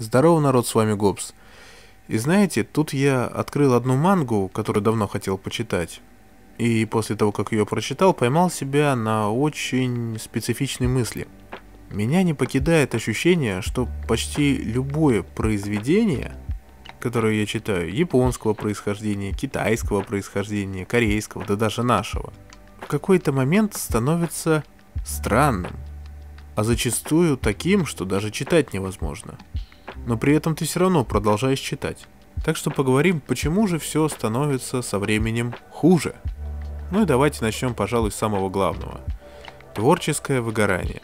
Здорово, народ, с вами Гобс. И знаете, тут я открыл одну мангу, которую давно хотел почитать. И после того, как ее прочитал, поймал себя на очень специфичной мысли. Меня не покидает ощущение, что почти любое произведение, которое я читаю, японского происхождения, китайского происхождения, корейского, да даже нашего, в какой-то момент становится странным, а зачастую таким, что даже читать невозможно. Но при этом ты все равно продолжаешь читать. Так что поговорим, почему же все становится со временем хуже. Ну и давайте начнем, пожалуй, с самого главного. Творческое выгорание.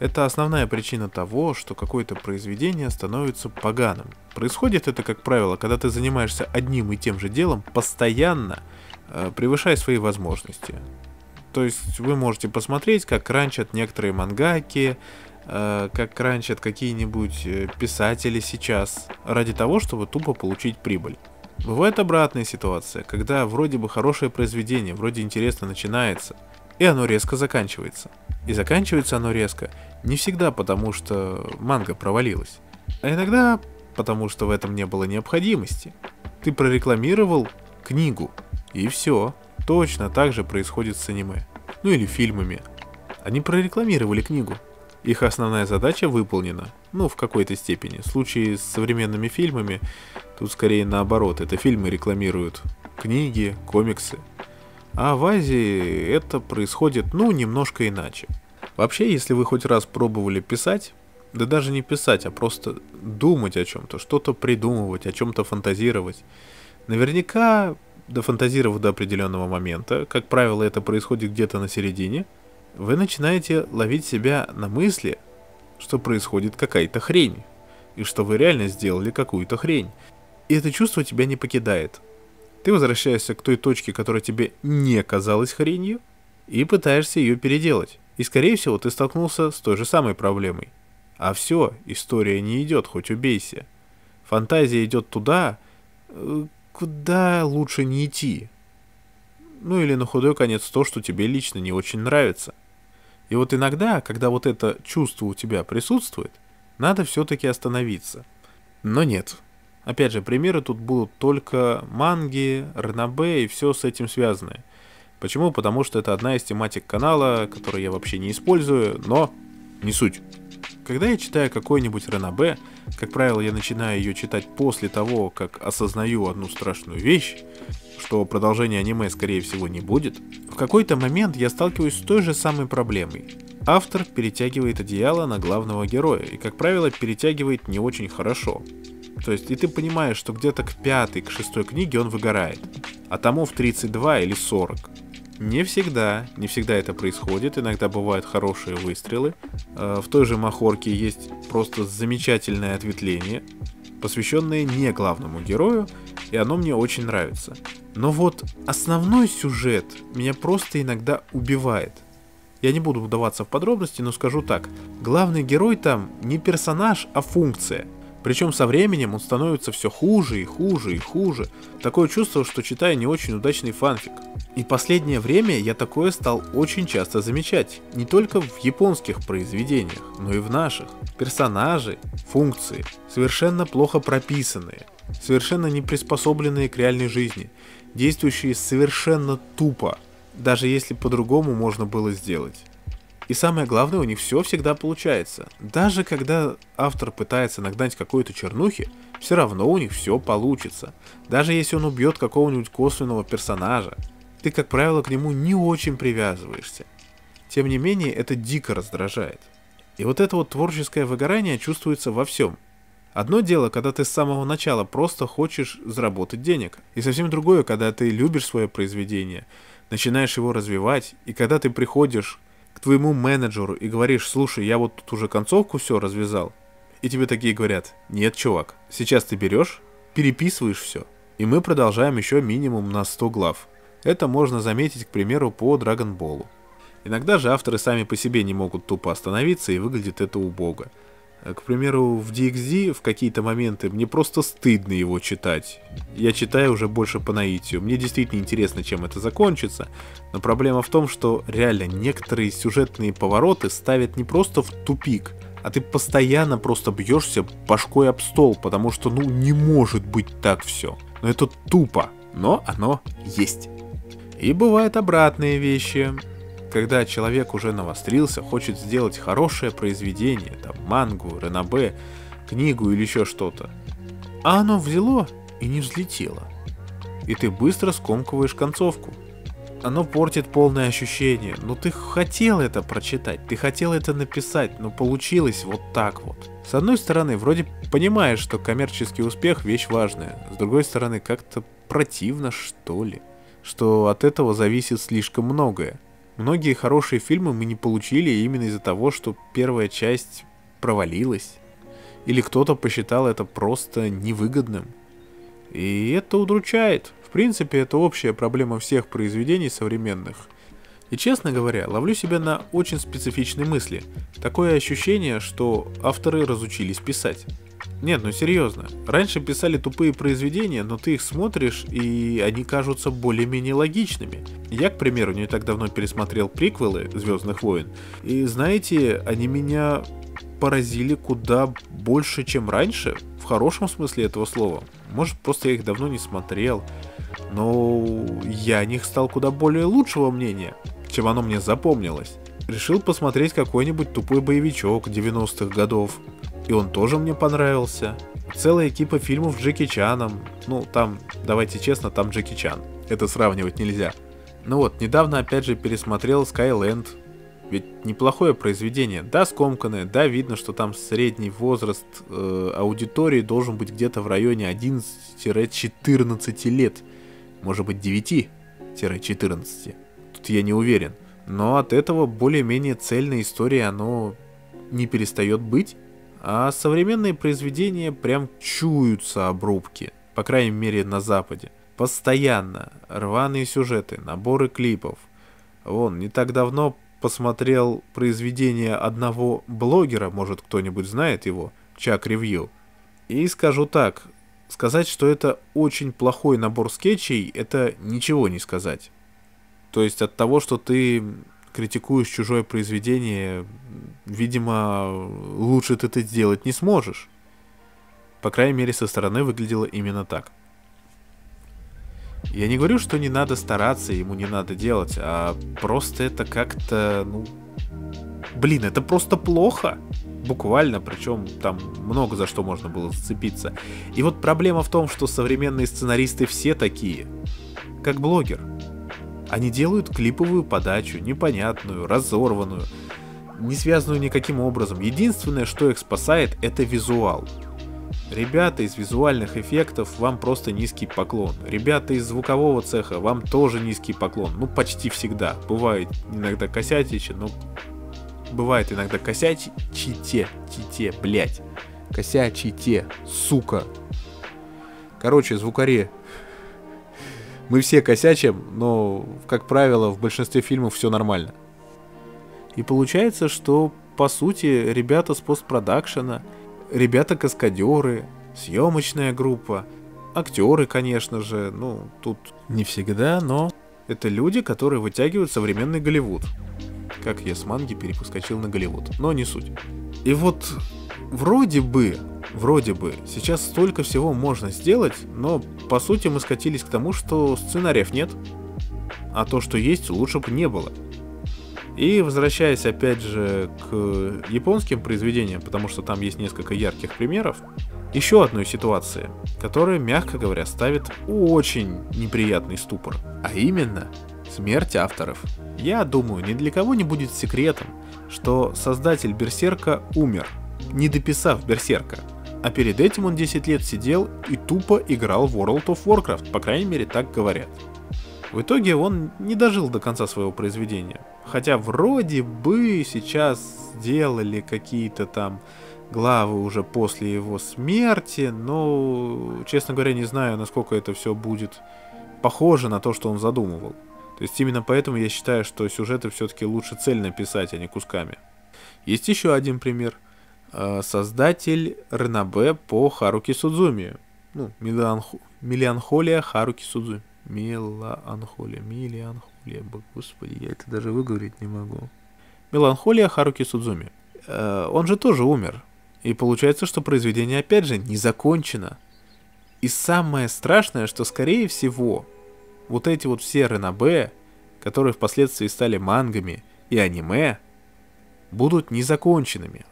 Это основная причина того, что какое-то произведение становится поганым. Происходит это, как правило, когда ты занимаешься одним и тем же делом, постоянно превышая свои возможности. То есть вы можете посмотреть, как ранчат некоторые мангаки, как ранчат какие-нибудь писатели сейчас, ради того, чтобы тупо получить прибыль. Бывает обратная ситуация, когда вроде бы хорошее произведение, вроде интересно начинается, и оно резко заканчивается. И заканчивается оно резко не всегда потому, что манга провалилась, а иногда потому, что в этом не было необходимости. Ты прорекламировал книгу, и все. Точно так же происходит с аниме. Ну или фильмами. Они прорекламировали книгу. Их основная задача выполнена, ну, в какой-то степени. В случае с современными фильмами, тут скорее наоборот, это фильмы рекламируют книги, комиксы. А в Азии это происходит, ну, немножко иначе. Вообще, если вы хоть раз пробовали писать, да даже не писать, а просто думать о чем-то, что-то придумывать, о чем-то фантазировать, наверняка, дофантазировав до определенного момента, как правило, это происходит где-то на середине, вы начинаете ловить себя на мысли, что происходит какая-то хрень, и что вы реально сделали какую-то хрень. И это чувство тебя не покидает. Ты возвращаешься к той точке, которая тебе не казалась хренью, и пытаешься ее переделать. И, скорее всего, ты столкнулся с той же самой проблемой. А все, история не идет, хоть убейся. Фантазия идет туда, куда лучше не идти. Ну или на худой конец то, что тебе лично не очень нравится. И вот иногда, когда вот это чувство у тебя присутствует, надо все-таки остановиться. Но нет. Опять же, примеры тут будут только манги, ренобэ и все с этим связанное. Почему? Потому что это одна из тематик канала, которую я вообще не использую, но не суть. Когда я читаю какой-нибудь ренобэ, как правило, я начинаю ее читать после того, как осознаю одну страшную вещь, что продолжения аниме, скорее всего, не будет, в какой-то момент я сталкиваюсь с той же самой проблемой. Автор перетягивает одеяло на главного героя, и, как правило, перетягивает не очень хорошо. То есть, и ты понимаешь, что где-то к 5-6 книге он выгорает, а томов 32 или 40. Не всегда это происходит, иногда бывают хорошие выстрелы. В той же махорке есть просто замечательное ответвление, посвященное не главному герою, и оно мне очень нравится. Но вот основной сюжет меня просто иногда убивает. Я не буду вдаваться в подробности, но скажу так. Главный герой там не персонаж, а функция. Причем со временем он становится все хуже и хуже и хуже. Такое чувство, что читаю не очень удачный фанфик. И последнее время я такое стал очень часто замечать. Не только в японских произведениях, но и в наших. Персонажи, функции совершенно плохо прописанные, совершенно не приспособленные к реальной жизни, действующие совершенно тупо, даже если по-другому можно было сделать. И самое главное, у них все всегда получается. Даже когда автор пытается нагнать какой-то чернухи, все равно у них все получится. Даже если он убьет какого-нибудь косвенного персонажа, ты, как правило, к нему не очень привязываешься. Тем не менее, это дико раздражает. И вот это вот творческое выгорание чувствуется во всем. Одно дело, когда ты с самого начала просто хочешь заработать денег. И совсем другое, когда ты любишь свое произведение, начинаешь его развивать, и когда ты приходишь к твоему менеджеру и говоришь: слушай, я вот тут уже концовку все развязал. И тебе такие говорят: нет, чувак, сейчас ты берешь, переписываешь все, и мы продолжаем еще минимум на 100 глав. Это можно заметить, к примеру, по Dragon Ball. Иногда же авторы сами по себе не могут тупо остановиться, и выглядит это убого. К примеру, в DXD в какие-то моменты мне просто стыдно его читать. Я читаю уже больше по наитию. Мне действительно интересно, чем это закончится. Но проблема в том, что реально некоторые сюжетные повороты ставят не просто в тупик, а ты постоянно просто бьешься башкой об стол, потому что, ну, не может быть так все. Но это тупо, но оно есть. И бывают обратные вещи. Когда человек уже навострился, хочет сделать хорошее произведение, там, мангу, ренобэ, книгу или еще что-то. А оно взяло и не взлетело. И ты быстро скомкиваешь концовку. Оно портит полное ощущение. Но ты хотел это прочитать, ты хотел это написать, но получилось вот так вот. С одной стороны, вроде понимаешь, что коммерческий успех – вещь важная. С другой стороны, как-то противно, что ли. Что от этого зависит слишком многое. Многие хорошие фильмы мы не получили именно из-за того, что первая часть провалилась. Или кто-то посчитал это просто невыгодным. И это удручает. В принципе, это общая проблема всех произведений современных. И, честно говоря, ловлю себя на очень специфичной мысли. Такое ощущение, что авторы разучились писать. Нет, ну серьезно. Раньше писали тупые произведения, но ты их смотришь, и они кажутся более-менее логичными. Я, к примеру, не так давно пересмотрел приквелы «Звездных войн», и, знаете, они меня поразили куда больше, чем раньше, в хорошем смысле этого слова. Может, просто я их давно не смотрел, но я о них стал куда более лучшего мнения, чем оно мне запомнилось. Решил посмотреть какой-нибудь тупой боевичок 90-х годов. И он тоже мне понравился. Целая экипа фильмов с Джеки Чаном. Ну, там, давайте честно, там Джеки Чан. Это сравнивать нельзя. Ну вот, недавно опять же пересмотрел Skyland. Ведь неплохое произведение. Да, скомканное, да, видно, что там средний возраст аудитории должен быть где-то в районе 11-14 лет. Может быть, 9-14. Тут я не уверен. Но от этого более-менее цельной истории оно не перестает быть. А современные произведения прям чуются обрубки, по крайней мере на Западе. Постоянно рваные сюжеты, наборы клипов. Вон, не так давно посмотрел произведение одного блогера, может кто-нибудь знает его, Чак Ревью. И скажу так, сказать, что это очень плохой набор скетчей, это ничего не сказать. То есть от того, что ты критикуешь чужое произведение, видимо, лучше ты это сделать не сможешь. По крайней мере, со стороны выглядело именно так. Я не говорю, что не надо стараться, ему не надо делать, а просто это как-то, ну... Блин, это просто плохо. Буквально, причем там много за что можно было зацепиться. И вот проблема в том, что современные сценаристы все такие, как блогер. Они делают клиповую подачу, непонятную, разорванную, не связанную никаким образом. Единственное, что их спасает, это визуал. Ребята из визуальных эффектов, вам просто низкий поклон. Ребята из звукового цеха, вам тоже низкий поклон. Ну, почти всегда. Бывает иногда косячичи, но... Бывает иногда косячите, сука. Короче, звукари... Мы все косячим, но, как правило, в большинстве фильмов все нормально. И получается, что, по сути, ребята с постпродакшена, ребята-каскадеры, съемочная группа, актеры, конечно же, ну, тут не всегда, но это люди, которые вытягивают современный Голливуд. Как я с манги перепускочил на Голливуд, но не суть. И вот, вроде бы, сейчас столько всего можно сделать, но по сути мы скатились к тому, что сценариев нет, а то, что есть, лучше бы не было. И возвращаясь опять же к японским произведениям, потому что там есть несколько ярких примеров, еще одной ситуации, которая, мягко говоря, ставит очень неприятный ступор, а именно смерть авторов. Я думаю, ни для кого не будет секретом, что создатель Берсерка умер, не дописав Берсерка. А перед этим он 10 лет сидел и тупо играл в World of Warcraft, по крайней мере так говорят. В итоге он не дожил до конца своего произведения. Хотя вроде бы сейчас сделали какие-то там главы уже после его смерти, но, честно говоря, не знаю, насколько это все будет похоже на то, что он задумывал. То есть именно поэтому я считаю, что сюжеты все-таки лучше цельно писать, а не кусками. Есть еще один пример. Создатель ренобэ по Харуки Судзумии. Ну, Меланхолия Харухи Судзумии. Меланхолия. Господи, я это даже выговорить не могу. Меланхолия Харуки Судзумии. он же тоже умер. И получается, что произведение опять же не закончено. И самое страшное, что скорее всего вот эти вот все ренобэ, которые впоследствии стали мангами и аниме, будут незаконченными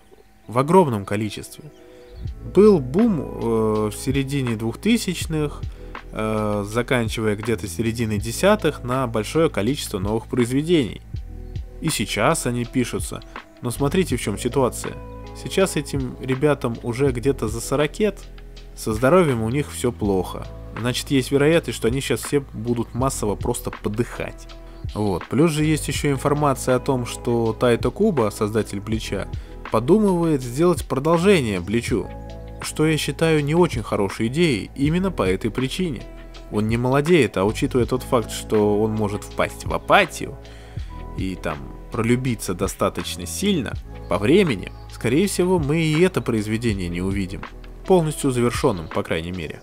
в огромном количестве. Был бум в середине 2000-х, заканчивая где-то серединой 10-х, на большое количество новых произведений. И сейчас они пишутся. Но смотрите, в чем ситуация. Сейчас этим ребятам уже где-то за 40, со здоровьем у них все плохо. Значит, есть вероятность, что они сейчас все будут массово просто подыхать. Вот. Плюс же есть еще информация о том, что Тайто Кубо, создатель Блича, подумывает сделать продолжение Бличу, что я считаю не очень хорошей идеей именно по этой причине. Он не молодеет, а учитывая тот факт, что он может впасть в апатию и там пролюбиться достаточно сильно по времени, скорее всего, мы и это произведение не увидим, полностью завершенным, по крайней мере.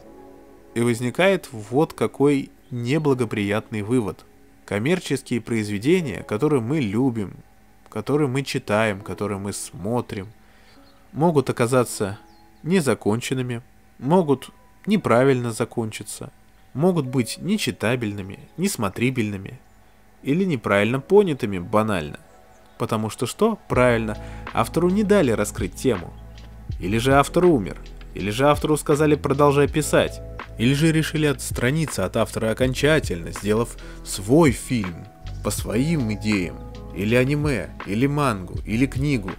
И возникает вот какой неблагоприятный вывод. Коммерческие произведения, которые мы любим, которые мы читаем, которые мы смотрим, могут оказаться незаконченными, могут неправильно закончиться, могут быть нечитабельными, несмотрибельными или неправильно понятыми банально. Потому что что? Правильно, автору не дали раскрыть тему. Или же автор умер, или же автору сказали продолжай писать, или же решили отстраниться от автора окончательно, сделав свой фильм по своим идеям, или аниме, или мангу, или книгу,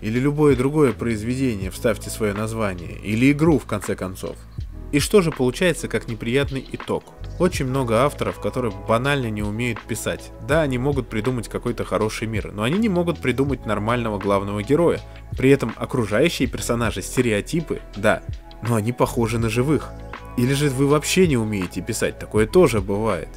или любое другое произведение, вставьте свое название, или игру в конце концов. И что же получается как неприятный итог? Очень много авторов, которые банально не умеют писать. Да, они могут придумать какой-то хороший мир, но они не могут придумать нормального главного героя. При этом окружающие персонажи стереотипы, да, но они похожи на живых. Или же вы вообще не умеете писать, такое тоже бывает.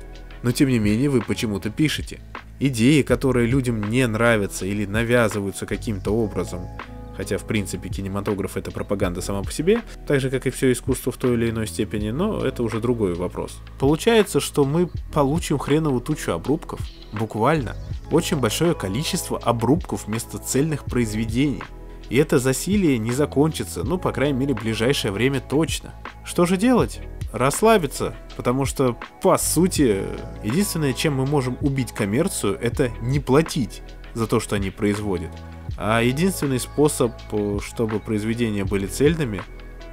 Но тем не менее вы почему-то пишете. Идеи, которые людям не нравятся или навязываются каким-то образом, хотя в принципе кинематограф — это пропаганда сама по себе, так же как и все искусство в той или иной степени, но это уже другой вопрос. Получается, что мы получим хреновую тучу обрубков, буквально, очень большое количество обрубков вместо цельных произведений. И это засилие не закончится, ну по крайней мере в ближайшее время точно. Что же делать? Расслабиться, потому что по сути единственное, чем мы можем убить коммерцию, это не платить за то, что они производят. А единственный способ, чтобы произведения были цельными,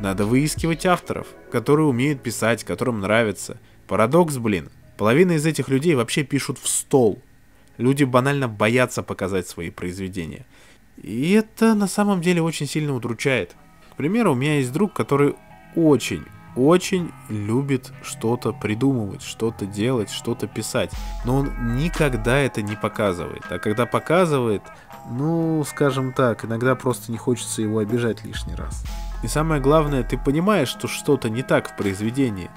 надо выискивать авторов, которые умеют писать, которым нравится. Парадокс, блин. Половина из этих людей вообще пишут в стол. Люди банально боятся показать свои произведения. И это на самом деле очень сильно удручает. К примеру, у меня есть друг, который очень любит что-то придумывать, что-то делать, что-то писать. Но он никогда это не показывает. А когда показывает, ну, скажем так, иногда просто не хочется его обижать лишний раз. И самое главное, ты понимаешь, что что-то не так в произведении.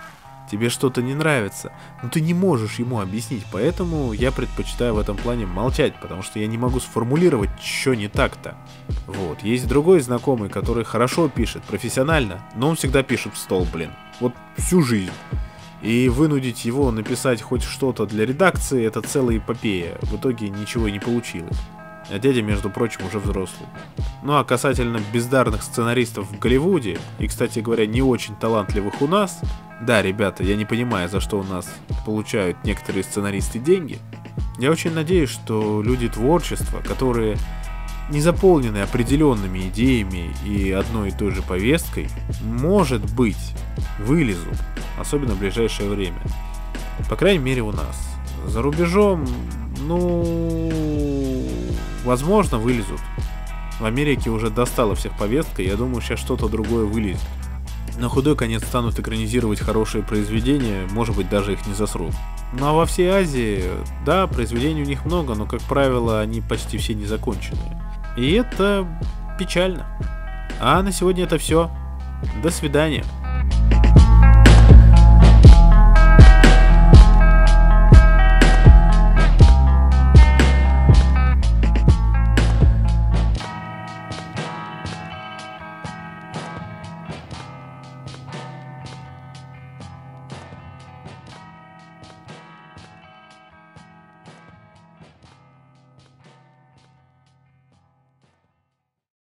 Тебе что-то не нравится, но ты не можешь ему объяснить, поэтому я предпочитаю в этом плане молчать, потому что я не могу сформулировать, что не так-то. Вот, есть другой знакомый, который хорошо пишет, профессионально, но он всегда пишет в стол, блин, вот всю жизнь. И вынудить его написать хоть что-то для редакции — это целая эпопея, в итоге ничего не получилось. А дядя, между прочим, уже взрослый. Ну а касательно бездарных сценаристов в Голливуде, и, кстати говоря, не очень талантливых у нас, да, ребята, я не понимаю, за что у нас получают некоторые сценаристы деньги, я очень надеюсь, что люди творчества, которые не заполнены определенными идеями и одной и той же повесткой, может быть, вылезут, особенно в ближайшее время. По крайней мере у нас. За рубежом, ну, возможно, вылезут. В Америке уже достала всех повестка, я думаю, сейчас что-то другое вылезет. На худой конец станут экранизировать хорошие произведения, может быть, даже их не засрут. Ну а во всей Азии, да, произведений у них много, но, как правило, они почти все незаконченные. И это печально. А на сегодня это все. До свидания.